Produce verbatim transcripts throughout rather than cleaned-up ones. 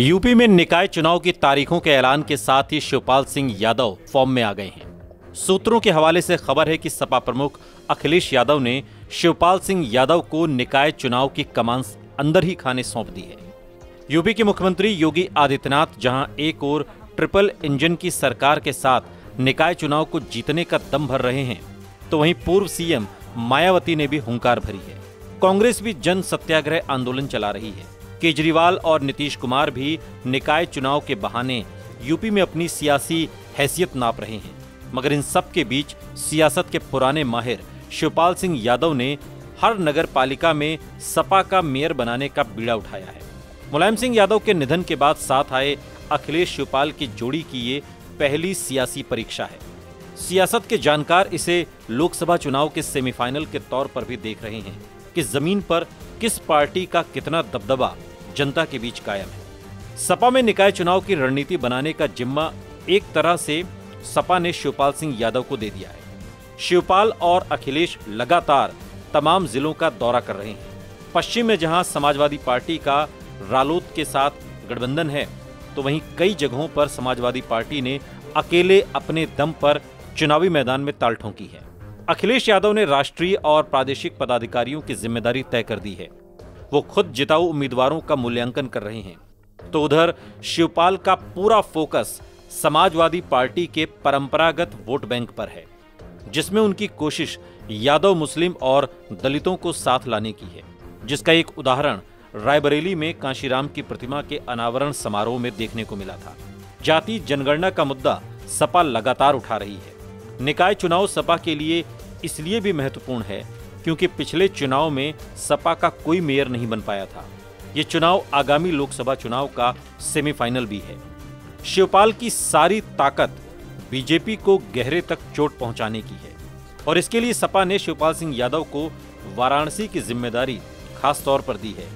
UP में निकाय चुनाव की तारीखों के ऐलान के साथ ही शिवपाल सिंह यादव फॉर्म में आ गए हैं। सूत्रों के हवाले से खबर है कि सपा प्रमुख अखिलेश यादव ने शिवपाल सिंह यादव को निकाय चुनाव की कमान अंदर ही खाने सौंप दी है। यूपी के मुख्यमंत्री योगी आदित्यनाथ जहां एक और ट्रिपल इंजन की सरकार के साथ निकाय चुनाव को जीतने का दम भर रहे हैं, तो वहीं पूर्व सीएम मायावती ने भी हुंकार भरी है। कांग्रेस भी जन सत्याग्रह आंदोलन चला रही है। केजरीवाल और नीतीश कुमार भी निकाय चुनाव के बहाने यूपी में अपनी सियासी हैसियत नाप रहे हैं, मगर इन सब के बीच सियासत के पुराने माहिर शिवपाल सिंह यादव ने हर नगर पालिका में सपा का मेयर बनाने का बीड़ा उठाया है। मुलायम सिंह यादव के निधन के बाद साथ आए अखिलेश शिवपाल की जोड़ी की ये पहली सियासी परीक्षा है। सियासत के जानकार इसे लोकसभा चुनाव के सेमीफाइनल के तौर पर भी देख रहे हैं कि जमीन पर किस पार्टी का कितना दबदबा जनता के बीच कायम है। सपा में निकाय चुनाव की रणनीति बनाने का जिम्मा एक तरह से सपा ने शिवपाल सिंह यादव को दे दिया है। शिवपाल और अखिलेश लगातार तमाम जिलों का दौरा कर रहे हैं। पश्चिम में जहां समाजवादी पार्टी का रालोद के साथ गठबंधन है, तो वहीं कई जगहों पर समाजवादी पार्टी ने अकेले अपने दम पर चुनावी मैदान में ताल ठोंकी है। अखिलेश यादव ने राष्ट्रीय और प्रादेशिक पदाधिकारियों की जिम्मेदारी तय कर दी है। वो खुद जिताऊ उम्मीदवारों का मूल्यांकन कर रहे हैं, तो उधर शिवपाल का पूरा फोकस समाजवादी पार्टी के परंपरागत वोट बैंक पर है, जिसमें उनकी कोशिश यादव मुस्लिम और दलितों को साथ लाने की है, जिसका एक उदाहरण रायबरेली में काशीराम की प्रतिमा के अनावरण समारोह में देखने को मिला था। जाति जनगणना का मुद्दा सपा लगातार उठा रही है। निकाय चुनाव सपा के लिए इसलिए भी महत्वपूर्ण है क्योंकि पिछले चुनाव में सपा का कोई मेयर नहीं बन पाया था। ये चुनाव आगामी लोकसभा चुनाव का सेमीफाइनल भी है। शिवपाल की सारी ताकत बीजेपी को गहरे तक चोट पहुंचाने की है और इसके लिए सपा ने शिवपाल सिंह यादव को वाराणसी की जिम्मेदारी खास तौर पर दी है,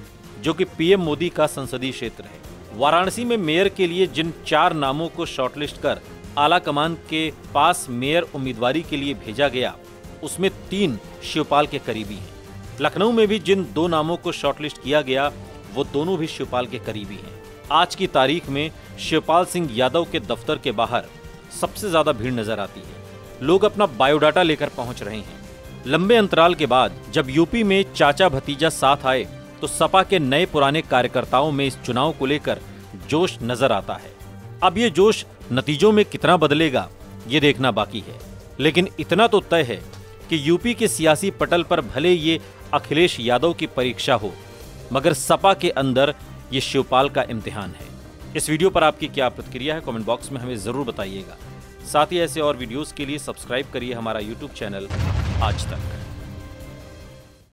जो कि पीएम मोदी का संसदीय क्षेत्र है। वाराणसी में मेयर के लिए जिन चार नामों को शॉर्टलिस्ट कर आलाकमान के पास मेयर उम्मीदवारी के लिए भेजा गया, उसमें तीन शिवपाल के करीबी हैं। लखनऊ में भी जिन दो नामों को शॉर्टलिस्ट किया गया, वो दोनों भी शिवपाल के करीबी हैं। आज की तारीख में शिवपाल सिंह यादव के दफ्तर के बाहर सबसे ज्यादा भीड़ नजर आती है। लोग अपना बायोडाटा लेकर पहुंच रहे हैं। लंबे अंतराल के बाद जब यूपी में चाचा भतीजा साथ आए, तो सपा के नए पुराने कार्यकर्ताओं में इस चुनाव को लेकर जोश नजर आता है। अब ये जोश नतीजों में कितना बदलेगा, ये देखना बाकी है, लेकिन इतना तो तय है कि यूपी के सियासी पटल पर भले ये अखिलेश यादव की परीक्षा हो, मगर सपा के अंदर ये शिवपाल का इम्तिहान है। इस वीडियो पर आपकी क्या प्रतिक्रिया है, कमेंट बॉक्स में हमें ज़रूर बताइएगा। साथ ही ऐसे और वीडियोस के लिए सब्सक्राइब करिए हमारा यूट्यूब चैनल आज तक।